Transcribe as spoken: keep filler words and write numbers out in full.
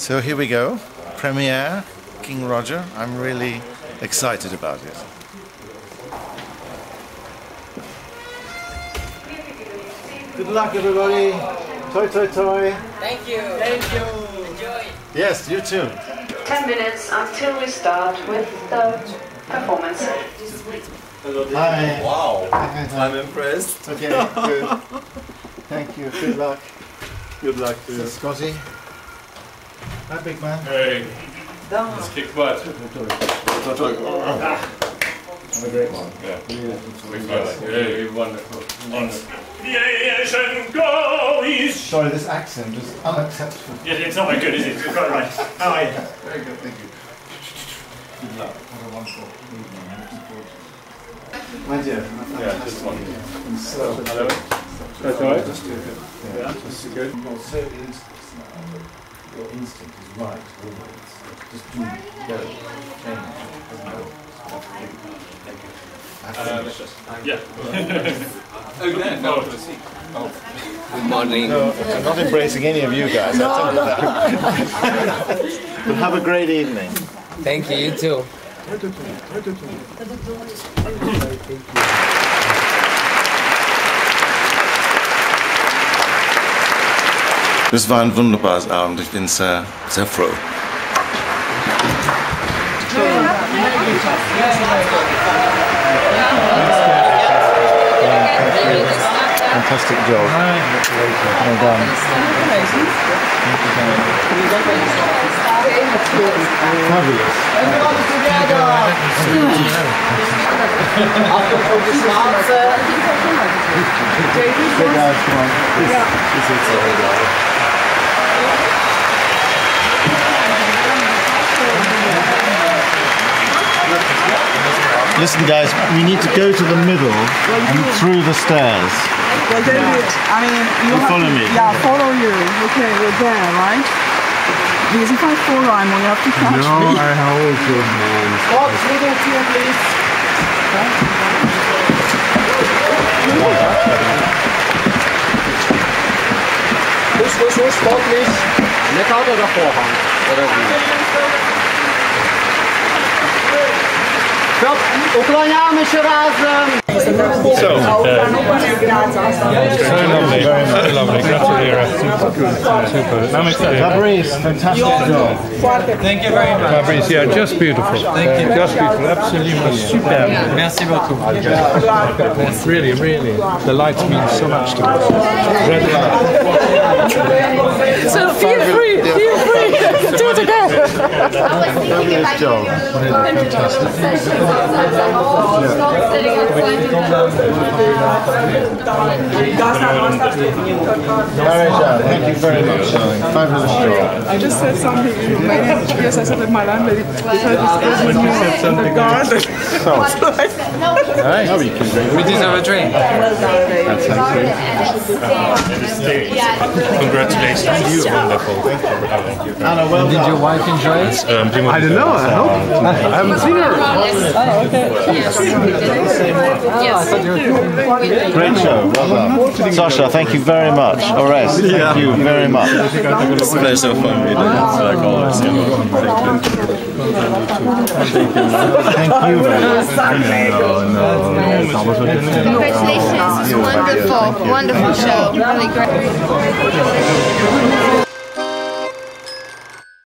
So here we go, premiere, King Roger. I'm really excited about it. Good luck, everybody. Toi, toi, toi. Thank you. Thank you. Enjoy. Yes, you too. Ten minutes until we start with the performance. Hi. Wow. I'm impressed. Okay, good. Thank you. Good luck. Good luck to you. Scotty. Hi, big man. Hey. Let's kick butt. Have a great one. Yeah. Hey, we won it. Sorry, this accent is unacceptable. Yeah, it's not very good, is it? You're quite right. How are you? Very good, thank you. Good luck. What a wonderful evening. My dear. Yeah, just one. So, hello. That's all right. Just do it. Yeah, just good. Your instinct is right always. Just do it. Go. Change. Thank you. Yeah. Oh, yeah. No. Oh. Morning. No, I'm not embracing any of you guys. No, I'll tell you no. That. But have a great evening. Thank you. You too. Thank you. Das war ein wunderbares Abend. Ich bin sehr, sehr froh. Fantastic job. Well done. Fabulous. Listen, guys, we need to go to the middle and through the stairs. Well, then we, I mean, you, you have follow to, me. Yeah, follow you. Okay, we're there, right? Because if I fall, I'm going to have to catch no, me. No, I hold your hand. Stop, middle tier, please. Push, push, push, stop, please. Neck out oder Vorhang? Oder wie? So, so lovely, so lovely, glad to hear it. Super, super. Fabrice, fantastic job. Thank you very much. Fabrice, yeah, just beautiful. Thank you. Just beautiful, absolutely superb. Merci beaucoup. Really, really, the lights mean so much to us. So feel free, feel free, do it again. Fabulous job. Fantastic. Thank you very much. Fabulous job. I just said something in Romanian. Yes, I said it my landlady. When you said something in the garden. So, we deserve a drink. That's fantastic. Congratulations. You wonderful. Anna, well done. Did your wife enjoy it? I don't know. I hope. I haven't seen her. Oh, okay. Yes. Yes. Great show. Well done. Sasha, thank you very much. Orest, thank yeah. you very much. It's a pleasure for me. Like always. Thank you very much. Congratulations. Wonderful. Wonderful show. Really great.